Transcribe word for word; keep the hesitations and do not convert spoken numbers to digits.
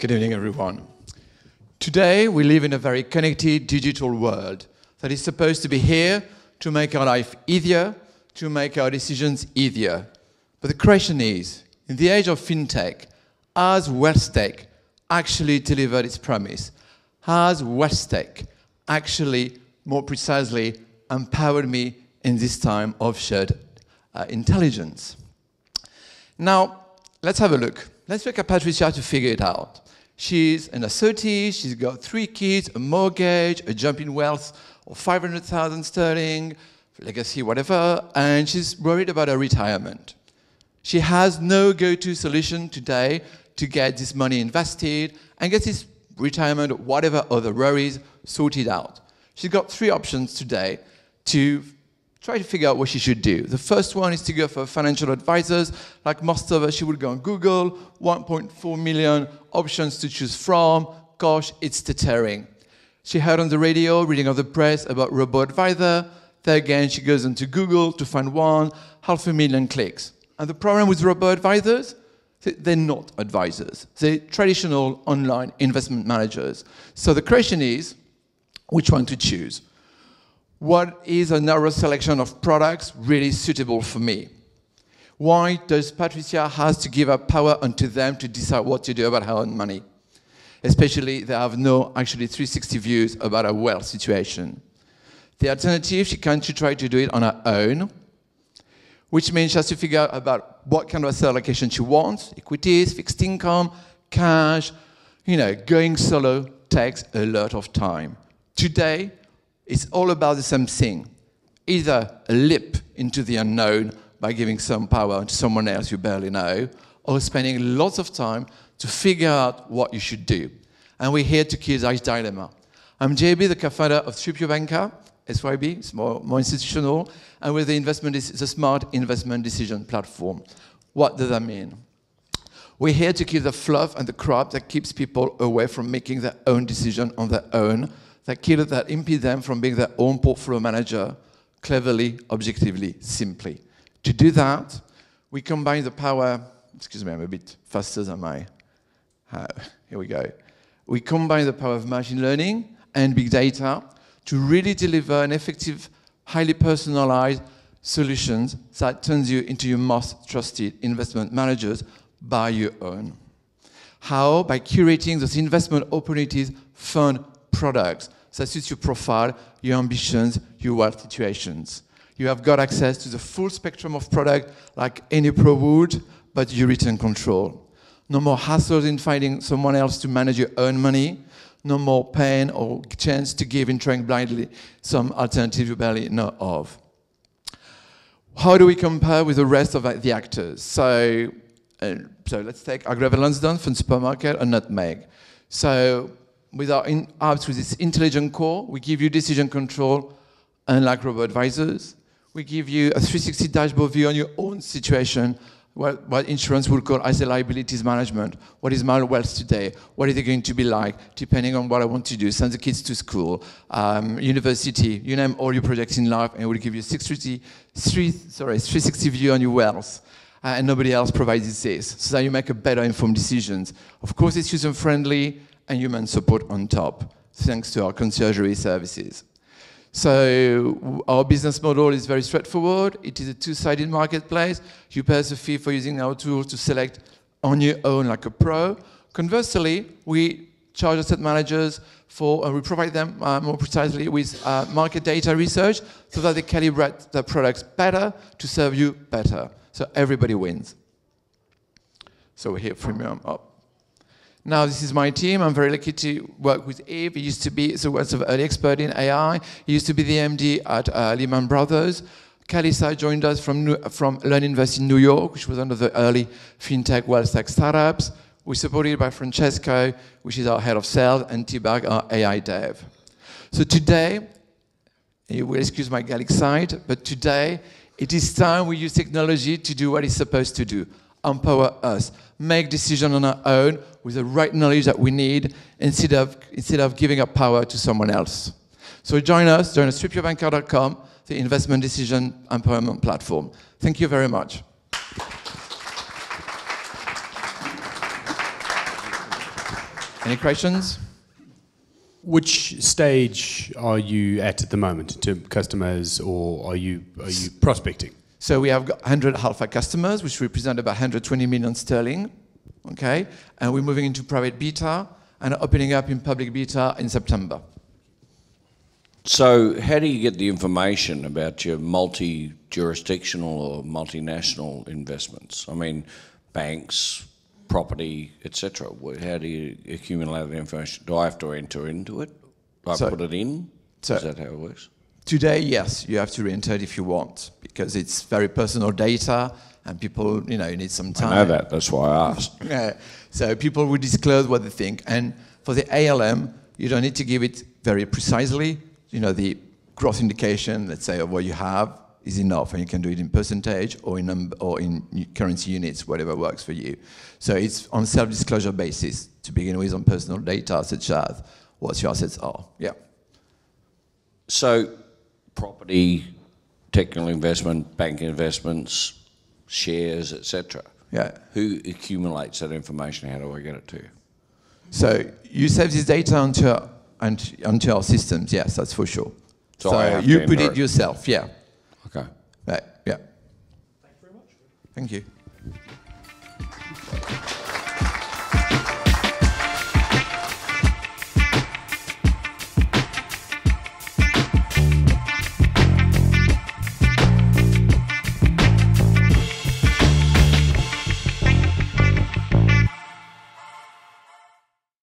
Good evening, everyone. Today, we live in a very connected digital world that is supposed to be here to make our life easier, to make our decisions easier. But the question is, in the age of FinTech, has WestTech actually delivered its promise? Has WestTech actually, more precisely, empowered me in this time of shared uh, intelligence? Now, let's have a look. Let's look at Patricia to figure it out. She's in her thirties, she's got three kids, a mortgage, a jump in wealth of five hundred thousand sterling, legacy, whatever, and she's worried about her retirement. She has no go-to solution today to get this money invested and get this retirement, whatever other worries, sorted out. She's got three options today to try to figure out what she should do. The first one is to go for financial advisors. Like most of us, she would go on Google, one point four million options to choose from. Gosh, it's teetering. She heard on the radio, reading of the press, about RoboAdvisor. There again, she goes into Google to find one, half a million clicks. And the problem with robo-advisors, they're not advisors. They're traditional online investment managers. So the question is, which one to choose? What is a narrow selection of products really suitable for me? Why does Patricia has to give up power unto them to decide what to do about her own money? Especially, they have no actually three sixty views about her wealth situation. The alternative, she can try to do it on her own, which means she has to figure out about what kind of asset allocation she wants, equities, fixed income, cash. You know, going solo takes a lot of time. Today, it's all about the same thing, either a leap into the unknown by giving some power to someone else you barely know, or spending lots of time to figure out what you should do. And we're here to kill that dilemma. I'm J B, the co-founder of Strip Your Banker, S Y B, it's more, more institutional, and with the investment, it's a smart investment decision platform. What does that mean? We're here to kill the fluff and the crap that keeps people away from making their own decision on their own, that kill that impede them from being their own portfolio manager, cleverly, objectively, simply. To do that, we combine the power, excuse me, I'm a bit faster than my, uh, here we go. We combine the power of machine learning and big data to really deliver an effective, highly personalized solutions that turns you into your most trusted investment managers by your own. How? By curating those investment opportunities, fund products that suits your profile, your ambitions, your wealth situations. You have got access to the full spectrum of product like any pro would, but you retain control. No more hassles in finding someone else to manage your own money. No more pain or chance to give in trying blindly some alternative you barely know of. How do we compare with the rest of the actors? So, uh, so let's take Agravallance Dunn from Supermarket and Nutmeg. So with our in apps with this intelligent core, we give you decision control, unlike robo-advisors. We give you a three sixty dashboard view on your own situation, What, what insurance would call asset liabilities management. What is my wealth today? What is it going to be like, depending on what I want to do? Send the kids to school, um, university, you name all your projects in life, and it will give you a three sixty view on your wealth. Uh, and nobody else provides this, so that you make a better informed decisions. Of course, it's user-friendly and human support on top, thanks to our conciergerie services. So our business model is very straightforward. It is a two-sided marketplace. You pay us a fee for using our tool to select on your own like a pro. Conversely, we charge asset managers for, and we provide them uh, more precisely with uh, market data research so that they calibrate their products better to serve you better. So everybody wins. So we're here premium up. Now, this is my team. I'm very lucky to work with Eve. He used to be the world's early expert in A I. He used to be the M D at uh, Lehman Brothers. Kalisa joined us from, from LearnInvest in New York, which was one of the early FinTech, WealthTech startups. We're supported by Francesco, which is our head of sales, and T-Bag, our A I dev. So today, you will excuse my Gallic side, but today, it is time we use technology to do what it's supposed to do. Empower us, make decisions on our own with the right knowledge that we need instead of, instead of giving up power to someone else. So join us, join us, strip your banker dot com, the investment decision empowerment platform. Thank you very much. Any questions? Which stage are you at at the moment to customers, or are you are you prospecting? So we have one hundred alpha customers, which represent about one hundred twenty million sterling, okay? And we're moving into private beta and opening up in public beta in September. So how do you get the information about your multi-jurisdictional or multinational investments? I mean, banks, property, et cetera. How do you accumulate the information? Do I have to enter into it? Do I so, put it in? So is that how it works? Today, yes, you have to re-enter it if you want, because it's very personal data and people, you know, you need some time. I know that, that's why I asked. Yeah. So people will disclose what they think. And for the A L M, you don't need to give it very precisely. You know, the gross indication, let's say, of what you have is enough, and you can do it in percentage or in um, or in currency units, whatever works for you. So it's on self-disclosure basis to begin with, on personal data such as what your assets are. Yeah. So property, technical investment, bank investments, shares, et cetera. Yeah. Who accumulates that information? How do I get it to you? So you save this data onto our, onto our systems. Yes, that's for sure. So, so you put it yourself. Yeah. Okay. Right. Yeah. Thank you very much. Thank you.